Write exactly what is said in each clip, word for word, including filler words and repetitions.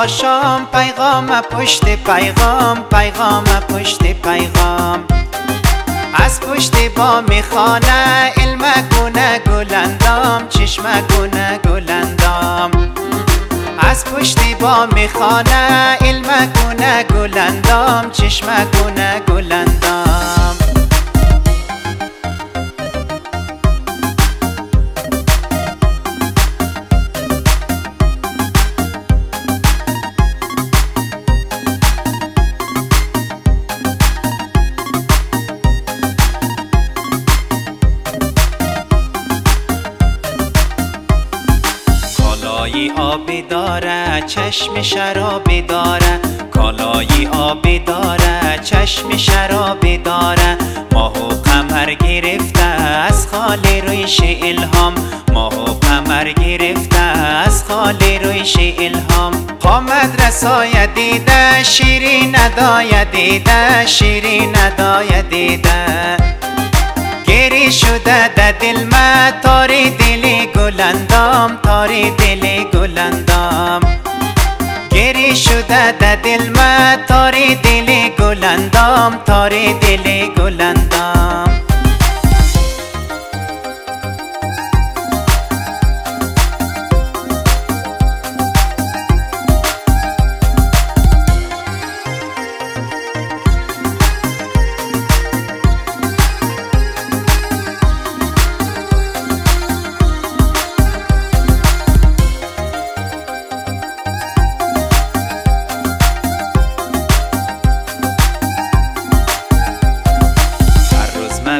باشم پیغام پشت پیغام، پیغام پشت پیغام. از پشت بام خانه علم کنه گل اندام، چشم کنه گل اندام. از پشت بام خانه علم کنه گل اندام، چشم کنه گل اندام. کالایی آبی داره چشم شرابی داره، کالایی آبی داره چشم شرابی داره. ماه و قمر گرفته از خال رویش الهام، ماه و قمر گرفته از خال رویش الهام. قامت رسای دیده شیرین ندای دیده، شیرین ندای دیده. گری شده ده دل ما تاری دلی گل اندام، تاری دلی گل اندام. گری شده ده دل ما تاری دلی گل اندام، تاری دلی گل اندام.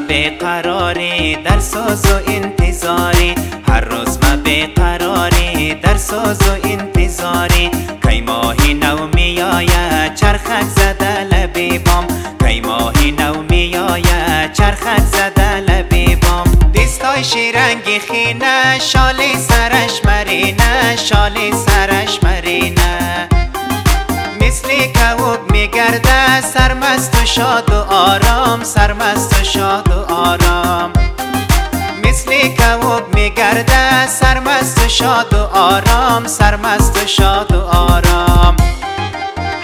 بیقراری در ساز و انتظاری، هر روز ما بیقراری در ساز و انتظاری. کی ماهی نو میآید چرخک زده لبی بام، کی ماهی نو میآید چرخک زده لبی بام. دستای شیرنگی خینه شالی سرش مرینه، شالی سرش مرینه. مثل کوب میگرده سرمست و شاد و آرام، سرمست و شاد و آرام. مثل کوب میگرده سرمست و شاد و آرام، سرمست و شاد و آرام.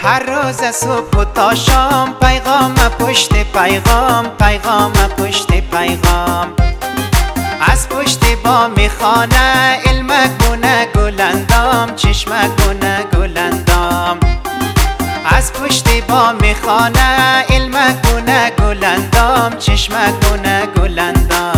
هر روز صبح و تا شام پیغام پشت پیغام، پیغام پشت پیغام. از پشت بام خانه علم کنه گل اندام، چشم کنه گل اندام. از پشت بام خانه علم کنه گل اندام، چشم کنه گل اندام.